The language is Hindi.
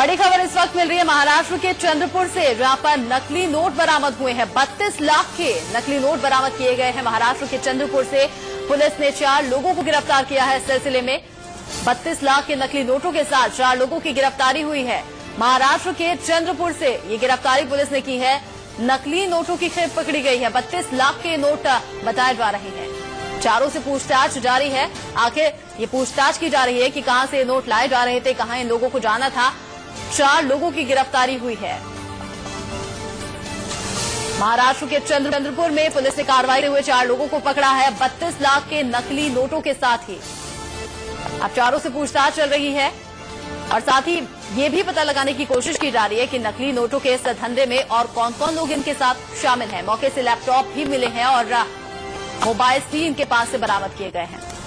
बड़ी खबर इस वक्त मिल रही है महाराष्ट्र के चंद्रपुर से, जहां पर नकली नोट बरामद हुए हैं। 32 लाख के नकली नोट बरामद किए गए हैं। महाराष्ट्र के चंद्रपुर से पुलिस ने 4 लोगों को गिरफ्तार किया है। इस सिलसिले में 32 लाख के नकली नोटों के साथ 4 लोगों की गिरफ्तारी हुई है। महाराष्ट्र के चंद्रपुर से ये गिरफ्तारी पुलिस ने की है। नकली नोटों की खेप पकड़ी गई है। 32 लाख के नोट बताए जा रहे हैं। चारों से पूछताछ जारी है। आखिर ये पूछताछ की जा रही है कि कहां से ये नोट लाए जा रहे थे, कहां इन लोगों को जाना था। 4 लोगों की गिरफ्तारी हुई है। महाराष्ट्र के चंद्रपुर में पुलिस ने कार्रवाई हुए 4 लोगों को पकड़ा है, 32 लाख के नकली नोटों के साथ ही। अब चारों से पूछताछ चल रही है और साथ ही ये भी पता लगाने की कोशिश की जा रही है कि नकली नोटों के इस धंधे में और कौन कौन लोग इनके साथ शामिल हैं। मौके से लैपटॉप भी मिले हैं और मोबाइल भी इनके पास से बरामद किए गए हैं।